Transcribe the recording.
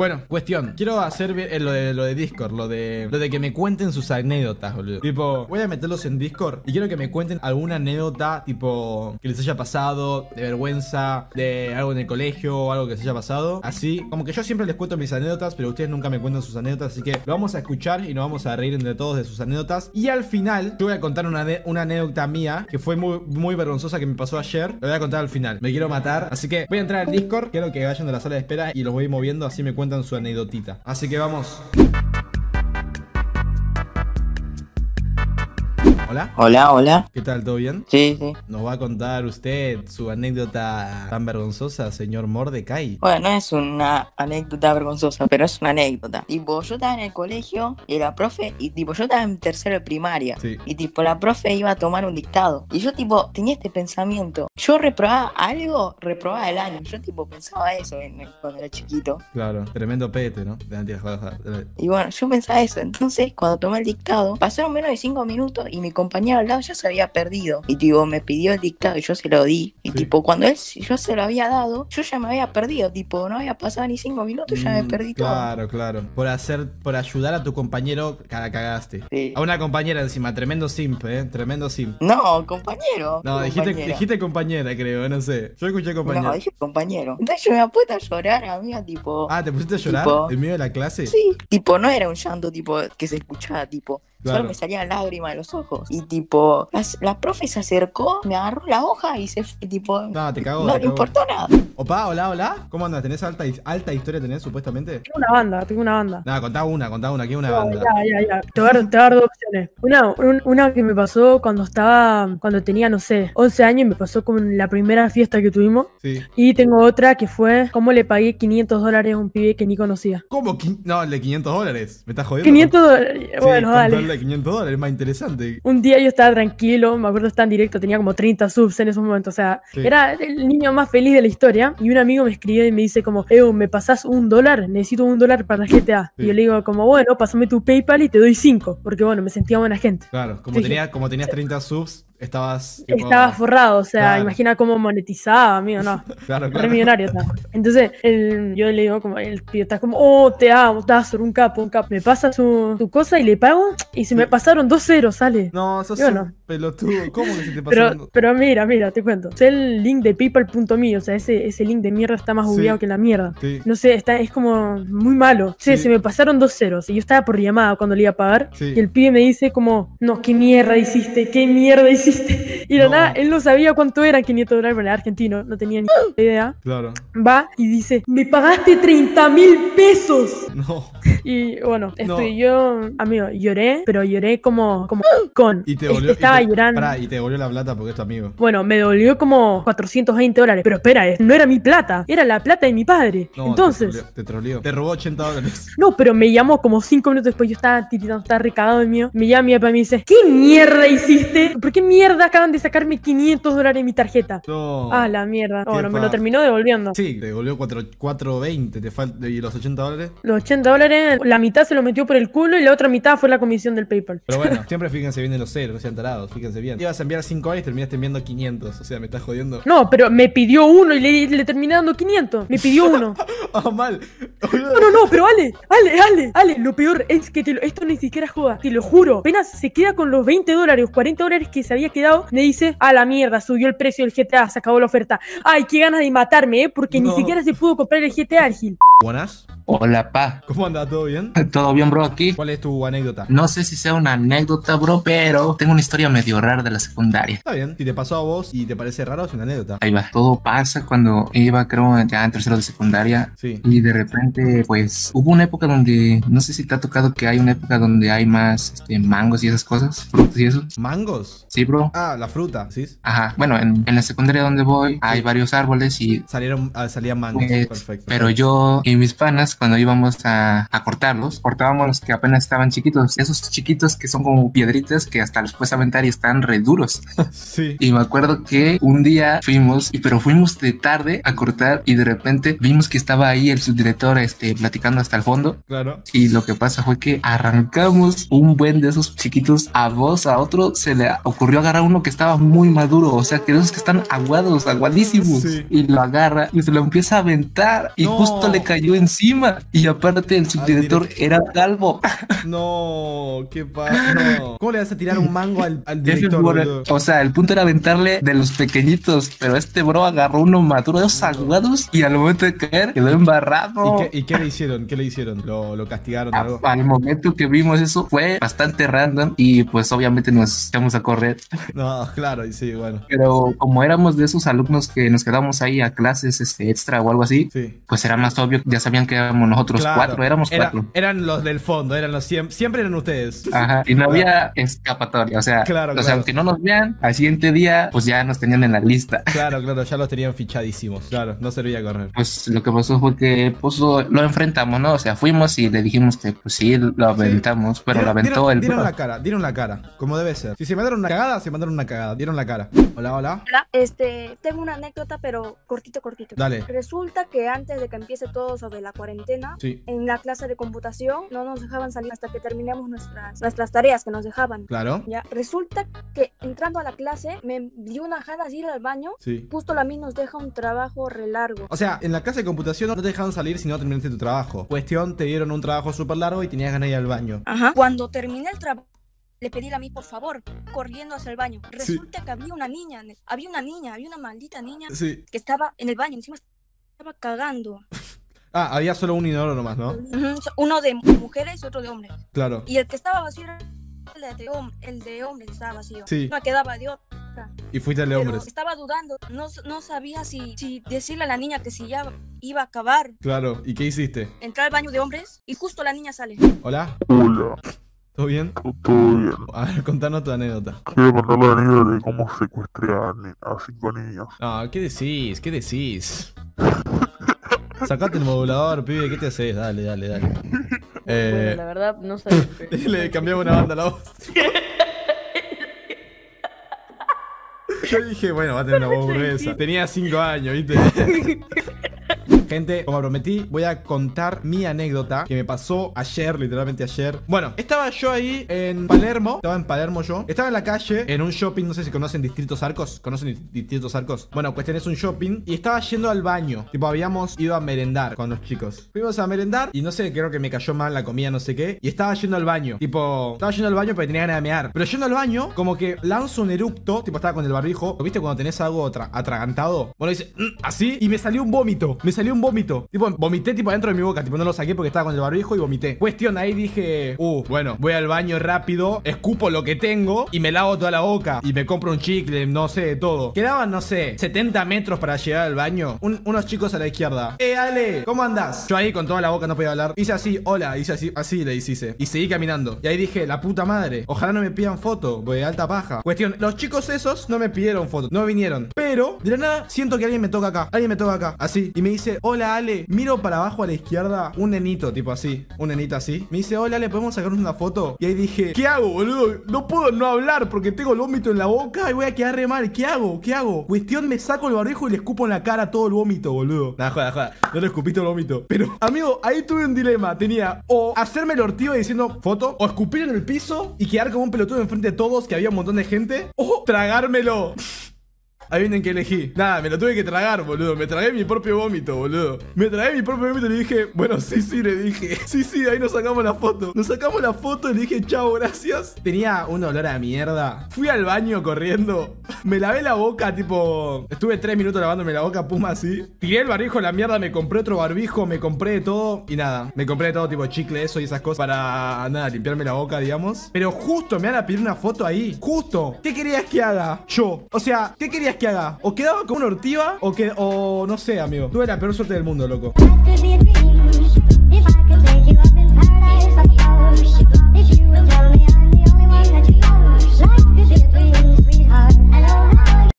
Bueno, cuestión. Quiero hacer lo de Discord, lo de que me cuenten sus anécdotas, boludo. Tipo, voy a meterlos en Discord y quiero que me cuenten alguna anécdota, tipo, que les haya pasado, de vergüenza, de algo en el colegio, o algo que les haya pasado. Así, como que yo siempre les cuento mis anécdotas, pero ustedes nunca me cuentan sus anécdotas. Así que lo vamos a escuchar y nos vamos a reír entre todos de sus anécdotas. Y al final, yo voy a contar una anécdota mía que fue muy, muy vergonzosa, que me pasó ayer. Lo voy a contar al final. Me quiero matar. Así que voy a entrar al Discord. Quiero que vayan a la sala de espera y los voy moviendo. Así me cuentan su anécdotita. Así que vamos. Hola. Hola, hola. ¿Qué tal? ¿Todo bien? Sí, sí. ¿Nos va a contar usted su anécdota tan vergonzosa, señor Mordecai? Bueno, no es una anécdota vergonzosa, pero es una anécdota. Tipo, yo estaba en el colegio y la profe, y tipo, yo estaba en tercero de primaria. Sí. Y tipo, la profe iba a tomar un dictado. Y yo tipo, tenía este pensamiento. Yo reprobaba algo, reprobaba el año. Yo tipo, pensaba eso cuando era chiquito. Claro, tremendo pete, ¿no? Y bueno, yo pensaba eso. Entonces, cuando tomé el dictado, pasaron menos de 5 minutos y mi compañero al lado ya se había perdido. Y tipo, me pidió el dictado y yo se lo di. Y sí, tipo, cuando yo se lo había dado, yo ya me había perdido. Tipo, no había pasado ni 5 minutos, ya me perdí todo. Claro, claro. Por ayudar a tu compañero, la cagaste. Sí. A una compañera encima, tremendo simp, tremendo simp. No, compañero. No, dijiste compañera, creo, no sé. Yo escuché compañero. No, dije compañero. Entonces yo me puse a llorar, amiga, tipo. Ah, ¿te pusiste a llorar? Tipo, ¿en medio de la clase? Sí. Tipo, no era un llanto, tipo, que se escuchaba, tipo. Claro. Solo me salían lágrimas de los ojos. Y tipo, la profe se acercó, me agarró la hoja y se fue, tipo. No, te cagó. No le importó nada. Opa, hola, hola. ¿Cómo andas? ¿Tenés alta historia, tenés, supuestamente? Tengo una banda, tengo una banda. Nada, contá una, que es una banda. Ya. Te voy a dar 2 opciones. Una que me pasó cuando tenía, no sé, 11 años, y me pasó con la primera fiesta que tuvimos. Sí. Y tengo otra que fue, ¿cómo le pagué $500 a un pibe que ni conocía? ¿Cómo? No, el de $500. ¿Me estás jodiendo? $500. Bueno, sí, dale. De $500 es más interesante. Un día yo estaba tranquilo, me acuerdo, estaba en directo, tenía como 30 subs en esos momentos, o sea, sí, era el niño más feliz de la historia. Y un amigo me escribió y me dice como, ¿me pasás $1? Necesito $1 para la GTA. Sí. Y yo le digo como, bueno, pasame tu PayPal y te doy 5, porque bueno, me sentía buena gente. Claro, como tenías 30 subs, Estabas forrado, o sea, claro, imagina cómo monetizaba, amigo, no. Claro. Re millonario, o sea. Entonces, yo le digo como, el pibe está como, oh, te amo, Tazor, un capo. Me pasa tu cosa y le pago, y se me pasaron 2 ceros, sale. No, sos un pelotudo, ¿cómo que se te pasaron? Pero mira, te cuento. Es el link de paypal.me, o sea, ese link de mierda está más bugueado que la mierda. Sí. No sé, es como muy malo. Sí, se me pasaron 2 ceros, y yo estaba por llamada cuando le iba a pagar, y el pibe me dice como, no, qué mierda hiciste. Y la nada, él no sabía cuánto eran $500 para el argentino, no tenía ni idea. Claro. Va y dice, me pagaste $30.000. No. Y bueno, yo, amigo, lloré, pero lloré como con. Y te dolió, estaba llorando. Pará, y te dolió la plata porque es tu amigo. Bueno, me dolió como $420. Pero espera, no era mi plata, era la plata de mi padre. No, entonces. Te troleó. Te robó $80. No, pero me llamó como 5 minutos después, yo estaba tiritando, estaba recagado de miedo. Me llama mi papá y me dice, ¿qué mierda hiciste? ¿Por qué mierda acaban de sacarme $500 en mi tarjeta? No. Ah, la mierda. Bueno, me lo terminó devolviendo. Sí, te devolvió $420. ¿Y los $80? Los $80, la mitad se lo metió por el culo y la otra mitad fue la comisión del PayPal. Pero bueno, siempre fíjense bien en los ceros, no sean tarados, fíjense bien. Ibas a enviar $5 y terminaste enviando $500. O sea, me estás jodiendo. No, pero me pidió uno y le terminé dando $500. Me pidió uno. Ah, oh, mal. No, pero Ale, lo peor es que esto ni siquiera joda. Te lo juro. Apenas se queda con los $20, $40 que se había quedado, me dice, a la mierda, subió el precio del GTA, se acabó la oferta. Ay, qué ganas de matarme, porque ni siquiera se pudo comprar el GTA, el Gil. Buenas. Hola, pa. ¿Cómo andas? ¿Todo bien? Todo bien, bro, aquí. ¿Cuál es tu anécdota? No sé si sea una anécdota, bro, pero tengo una historia medio rara de la secundaria. Está bien. Si te pasó a vos y te parece raro, es una anécdota. Ahí va. Todo pasa cuando iba, creo, ya en tercero de secundaria. Sí. Y de repente, pues, hubo una época donde, no sé si te ha tocado que hay una época donde hay más mangos y esas cosas, frutas y eso. ¿Mangos? Sí, bro. Ah, la fruta, ¿sí? Ajá. Bueno, en la secundaria donde voy hay varios árboles y salían mangos. Perfecto. Pero yo y mis panas, cuando íbamos a cortarlos, cortábamos los que apenas estaban chiquitos. Esos chiquitos que son como piedritas que hasta los puedes aventar y están re duros. Sí. Y me acuerdo que un día fuimos de tarde a cortar y de repente vimos que estaba ahí el subdirector platicando hasta el fondo. Claro. Y lo que pasa fue que arrancamos un buen de esos chiquitos. A otro se le ocurrió agarrar uno que estaba muy maduro. O sea, que esos que están aguadísimos. Sí. Y lo agarra y se lo empieza a aventar y justo le cayó encima. Y aparte el subdirector era calvo. No, qué paso. ¿Cómo le vas a tirar un mango al director? O sea, el punto era aventarle de los pequeñitos, pero este bro agarró uno maduro de los aguados y al momento de caer quedó embarrado. ¿Y qué le hicieron? ¿Qué le hicieron? ¿Lo castigaron o algo? Al momento que vimos eso fue bastante random y pues obviamente nos echamos a correr. No, claro, y sí, bueno. Pero como éramos de esos alumnos que nos quedamos ahí a clases extra o algo así, sí, pues era más obvio, ya sabían que éramos nosotros, claro, éramos cuatro. Eran los del fondo, eran los siempre eran ustedes. Ajá, y no había escapatoria, o sea, claro. Aunque no nos vean, al siguiente día pues ya nos tenían en la lista. Claro, ya los tenían fichadísimos, claro, no servía correr. Pues lo que pasó fue que pues, lo enfrentamos, ¿no? O sea, fuimos y le dijimos que pues sí, lo aventamos, sí, pero lo aventó el... Dieron la cara, como debe ser. Si se mandaron una cagada, dieron la cara. Hola. Tengo una anécdota, pero cortito. Dale. Resulta que antes de que empiece todo sobre la cuarentena, sí, en la clase de computación no nos dejaban salir hasta que terminemos nuestras tareas que nos dejaban. Claro. Ya. Resulta que entrando a la clase me dio una jada de ir al baño. Sí. Justo la misma nos deja un trabajo re largo. O sea, en la clase de computación no te dejaban salir si no terminaste tu trabajo. Cuestión, te dieron un trabajo súper largo y tenías ganas de ir al baño. Ajá. Cuando terminé el trabajo, le pedí a mí, por favor, corriendo hacia el baño. Resulta que había una maldita niña, sí, que estaba en el baño, encima estaba cagando. Ah, había solo un inodoro nomás, ¿no? Uno de mujeres y otro de hombres. Claro. Y el que estaba vacío era el de hombres, estaba vacío. Sí. No quedaba de otro. Y fuiste al de hombres. Estaba dudando, no sabía si decirle a la niña que si ya iba a acabar. Claro, ¿y qué hiciste? Entré al baño de hombres y justo la niña sale. Hola. ¿Todo bien? Todo bien. A ver, contanos tu anécdota. Quiero contar la anécdota de cómo secuestré a 5 niños. Ah, ¿qué decís? ¿Qué decís? Sacate el modulador, pibe, ¿qué te haces? Dale. Bueno, la verdad, no sé. Le cambiamos una banda a la voz. Yo dije, bueno, va a tener una voz gruesa. Tenía 5 años, ¿viste? Gente, como prometí, voy a contar mi anécdota que me pasó ayer, literalmente ayer. Bueno, estaba yo ahí en Palermo. Estaba en la calle, en un shopping, no sé si conocen Distritos Arcos. ¿Conocen Distritos Arcos? Bueno, cuestión es un shopping y estaba yendo al baño. Tipo, habíamos ido a merendar con los chicos. Fuimos a merendar y no sé, creo que me cayó mal la comida, no sé qué. Y estaba yendo al baño. Tipo, estaba yendo al baño porque tenía ganas de mear. Pero yendo al baño, como que lanzo un eructo. Tipo, estaba con el barbijo. ¿Viste cuando tenés algo atragantado? Bueno, dice, así. Y me salió un vómito. Tipo, vomité tipo dentro de mi boca. Tipo, no lo saqué porque estaba con el barbijo y vomité. Cuestión, ahí dije, bueno, voy al baño rápido, escupo lo que tengo y me lavo toda la boca. Y me compro un chicle, no sé, todo. Quedaban, no sé, 70 metros para llegar al baño. Unos chicos a la izquierda. Ale, ¿cómo andás? Yo ahí con toda la boca no podía hablar. Hice así, hola, hice así, así le hice. Y seguí caminando. Y ahí dije, la puta madre, ojalá no me pidan foto, porque alta paja. Cuestión, los chicos esos no me pidieron foto, no vinieron. Pero, de la nada, siento que alguien me toca acá, así. Y me dice, hola Ale, miro para abajo a la izquierda, un nenito, tipo así, un nenito así. Me dice, hola Ale, ¿podemos sacarnos una foto? Y ahí dije, ¿qué hago, boludo? No puedo no hablar porque tengo el vómito en la boca y voy a quedar re mal. ¿Qué hago? Cuestión, me saco el barbijo y le escupo en la cara todo el vómito, boludo. Nah, joda, no le escupí todo el vómito. Pero, amigo, ahí tuve un dilema. Tenía o hacerme el ortivo diciendo foto, o escupir en el piso y quedar como un pelotudo enfrente de todos, que había un montón de gente, o tragármelo. Ahí vienen que elegí. Nada, me lo tuve que tragar, boludo. Me tragué mi propio vómito, boludo. Y le dije, bueno, le dije. Sí, ahí nos sacamos la foto. Y le dije, chao, gracias. Tenía un olor a mierda. Fui al baño corriendo. Me lavé la boca, tipo. Estuve 3 minutos lavándome la boca, puma, así. Tiré el barbijo a la mierda, me compré otro barbijo, me compré todo. Y nada, me compré todo, tipo chicle, eso y esas cosas. Para nada, limpiarme la boca, digamos. Pero justo me van a pedir una foto ahí. Justo. ¿Qué querías que haga? Yo. O sea, ¿qué querías que haga? O quedaba con una ortiva o no sé, amigo. Tuve la peor suerte del mundo, loco.